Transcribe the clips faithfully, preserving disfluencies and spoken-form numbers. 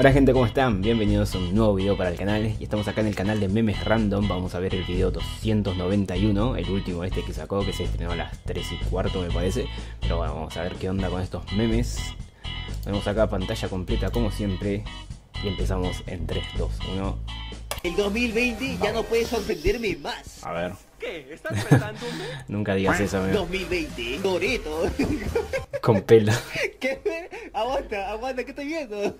Hola gente, ¿cómo están? Bienvenidos a un nuevo video para el canal. Y estamos acá en el canal de Memes Random. Vamos a ver el video doscientos noventa y uno, el último este que sacó, que se estrenó a las tres y cuarto me parece. Pero bueno, vamos a ver qué onda con estos memes. Vemos acá pantalla completa como siempre. Y empezamos en tres, dos, uno. El dos mil veinte vamos. Ya no puede sorprenderme más. A ver. ¿Qué? ¿Estás pensándome? Nunca digas eso, amigo. dos mil veinte, Doreto. Con pelo. ¿Qué? Aguanta, aguanta, ¿qué estoy viendo?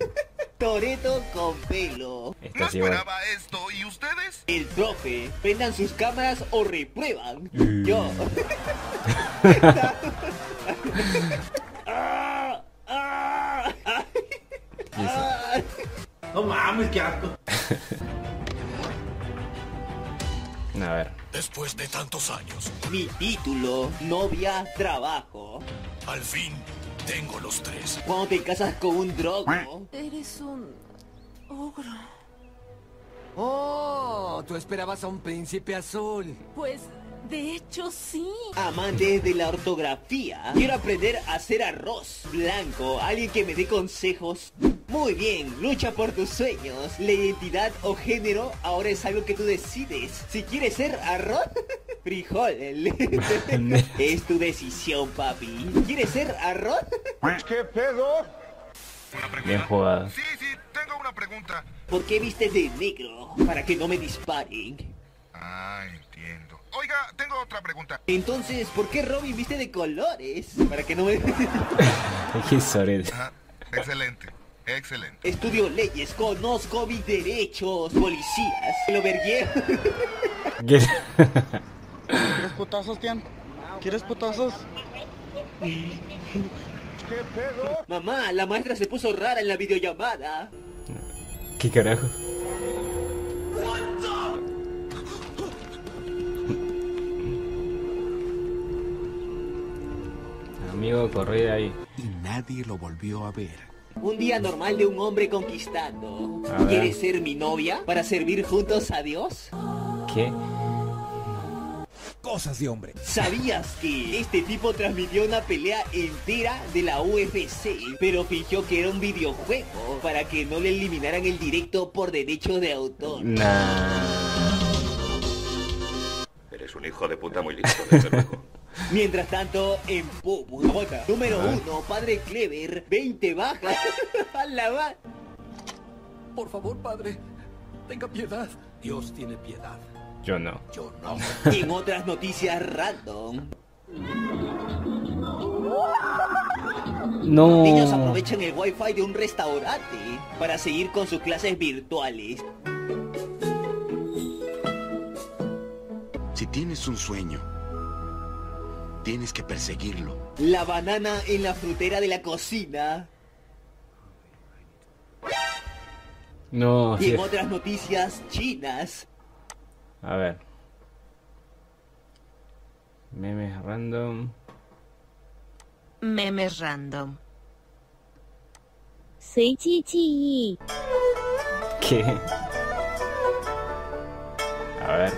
Toreto con pelo. No esperaba esto, ¿y ustedes? El profe, prendan sus cámaras o reprueban. Mm. Yo. ah, ah, ah. No mames, qué asco. A ver. Después de tantos años. Mi título, novia, trabajo. Al fin. Tengo los tres. Cuando te casas con un drogo. Eres un... ogro. Oh, tú esperabas a un príncipe azul. Pues, de hecho, sí. Amantes de la ortografía. Quiero aprender a hacer arroz blanco. Alguien que me dé consejos. Muy bien, lucha por tus sueños. La identidad o género ahora es algo que tú decides. Si quieres ser arroz, frijol. Es tu decisión, papi. ¿Quieres ser arroz? ¿Qué pedo? Bien jugado. Sí, sí, tengo una pregunta. ¿Por qué vistes de negro? Para que no me disparen. Ah, entiendo. Oiga, tengo otra pregunta. Entonces, ¿por qué Robin viste de colores? Para que no me... ¿Qué sorete? Ajá, excelente. Excelente. Estudio leyes, conozco mis derechos. Policías, lo vergué. ¿Quieres putazos, Tian? ¿Quieres putazos? ¿Qué pedo? Mamá, la maestra se puso rara en la videollamada. ¿Qué carajo? Amigo, corrí de ahí. Y nadie lo volvió a ver. Un día normal de un hombre conquistando. ¿Quieres ser mi novia para servir juntos a Dios? ¿Qué? Cosas de hombre. ¿Sabías que este tipo transmitió una pelea entera de la U F C, pero fingió que era un videojuego para que no le eliminaran el directo por derecho de autor? Nah. Eres un hijo de puta muy listo, desde luego. Mientras tanto, en Pumur. Número uno, Padre Clever, veinte bajas. A la va. Por favor, padre, tenga piedad. Dios tiene piedad. Yo no. Yo no. Y en otras noticias random. No. Niños aprovechan el wifi de un restaurante para seguir con sus clases virtuales. Si tienes un sueño, tienes que perseguirlo. La banana en la frutera de la cocina. No. Y en sí. Otras noticias chinas. A ver. Memes random. Memes random. Soy Chichi. ¿Qué? A ver.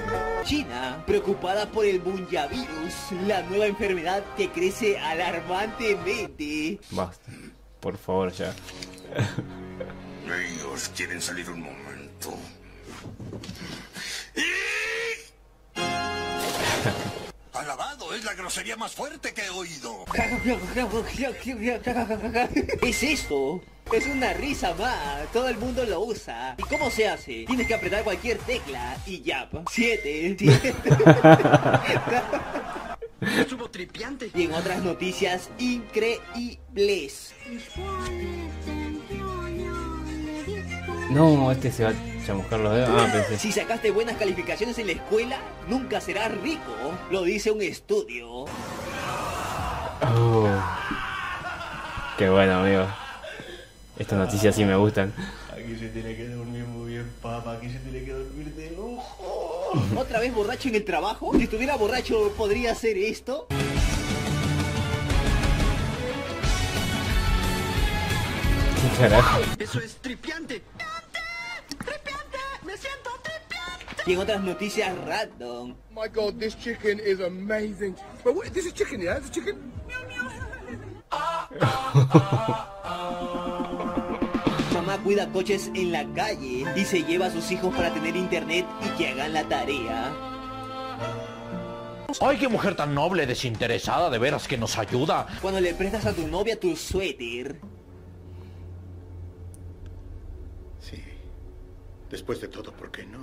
China, preocupada por el Bunyavirus, la nueva enfermedad que crece alarmantemente. Basta, por favor, ya. Ellos quieren salir un momento. Alabado, es la grosería más fuerte que he oído. ¿Qué es esto? Es una risa más, todo el mundo lo usa. ¿Y cómo se hace? Tienes que apretar cualquier tecla y ya. Siete, siete. Subo tripiante. Y en otras noticias increíbles. No, este se va a chamuscar los dedos. Ah, pensé. Si sacaste buenas calificaciones en la escuela, nunca serás rico. Lo dice un estudio. Oh. Qué bueno, amigo. Estas noticias sí me gustan. Aquí se tiene que dormir muy bien, papá. Aquí se tiene que dormir de lujo. ¿Otra vez borracho en el trabajo? Si estuviera borracho, ¿podría hacer esto? ¿Qué carajo? Eso es tripiante. Y en otras noticias random. My God, this chicken is amazing. But wait, this is chicken, yeah? This chicken. Mamá, cuida coches en la calle y se lleva a sus hijos para tener internet y que hagan la tarea. ¡Ay, qué mujer tan noble, desinteresada, de veras que nos ayuda! Cuando le prestas a tu novia tu suéter. Sí. Después de todo, ¿por qué no?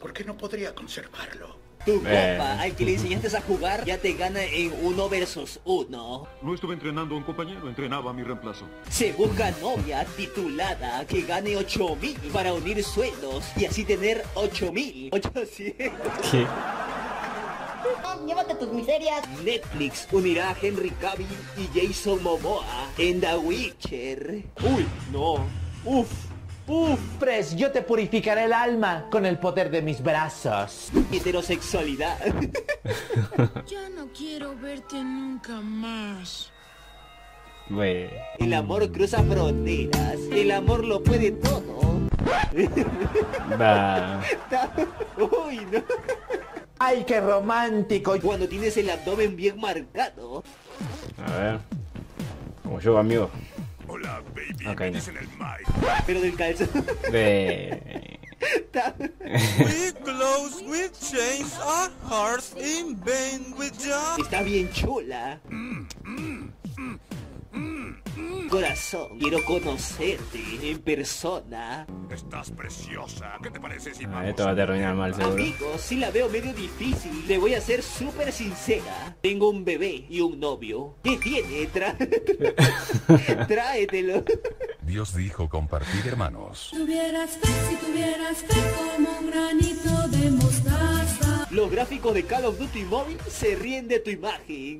¿Por qué no podría conservarlo? Tu compa, al que le enseñaste a jugar, ya te gana en uno versus uno. No estuve entrenando a un compañero, entrenaba a mi reemplazo. Se busca novia titulada que gane ocho mil para unir sueldos y así tener ocho mil ochocientos. ¿Qué? Llévate tus miserias. Netflix unirá a Henry Cavill y Jason Momoa en The Witcher. Uy, no. Uf. Uf, Pres, yo te purificaré el alma con el poder de mis brazos. Heterosexualidad. Ya no quiero verte nunca más. Wey. El amor cruza fronteras. El amor lo puede todo. Bah. Uy, no. Ay, qué romántico. Cuando tienes el abdomen bien marcado. A ver. Como yo, amigo. Hola, baby, okay, no. En el mic. Pero del calzón. De... We close, we change our hearts in vain with joy. Está bien chula. Mm, mm, mm, mm, mm. Corazón, quiero conocerte en persona. Estás preciosa. ¿Qué te parece si vamos? Ah, esto va a terminar mal, seguro. Amigos, si la veo medio difícil, le voy a ser súper sincera. Tengo un bebé y un novio. ¿Qué tiene? Tra... Tráetelo. Dios dijo compartir, hermanos. Tuvieras fe, si tuvieras fe como un granito de mostaza. Los gráficos de Call of Duty Móvil se ríen de tu imagen.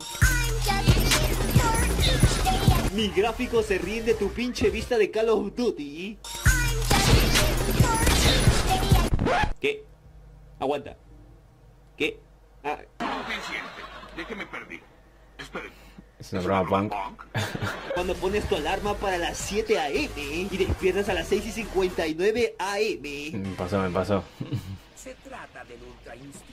Mi gráfico se ríen de tu pinche vista de Call of Duty. ¿Qué? Aguanta. ¿Qué? Ah. ¿De qué me perdí? Esperen. Es una brava punk. Cuando pones tu alarma para las siete a m y despiertas a las seis y cincuenta y nueve a m. Me pasó, me pasó. Se trata del ultra instinto.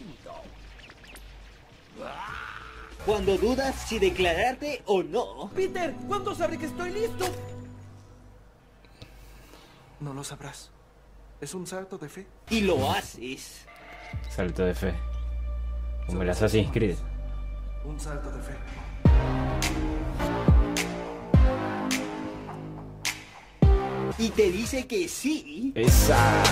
Cuando dudas si declararte o no. Peter, ¿cuándo sabré que estoy listo? No lo sabrás. Es un salto de fe. Y lo haces. Salto de fe. Como el Assassin's Creed. Un salto de fe. Y te dice que sí. Esa.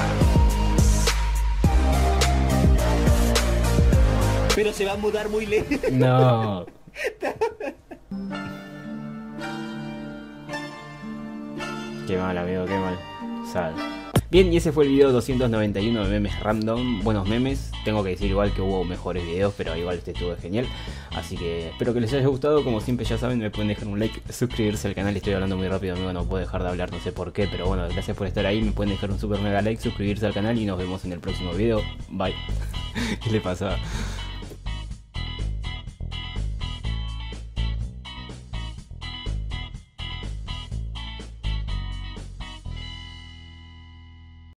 Pero se va a mudar muy lejos. No. Qué mal, amigo, qué mal. Sal. Bien, y ese fue el video doscientos noventa y uno de Memes Random. Buenos memes, tengo que decir igual que hubo mejores videos, pero igual este estuvo genial. Así que espero que les haya gustado. Como siempre ya saben, me pueden dejar un like, suscribirse al canal. Estoy hablando muy rápido, amigo, no puedo dejar de hablar, no sé por qué. Pero bueno, gracias por estar ahí. Me pueden dejar un super mega like, suscribirse al canal y nos vemos en el próximo video. Bye. ¿Qué le pasa?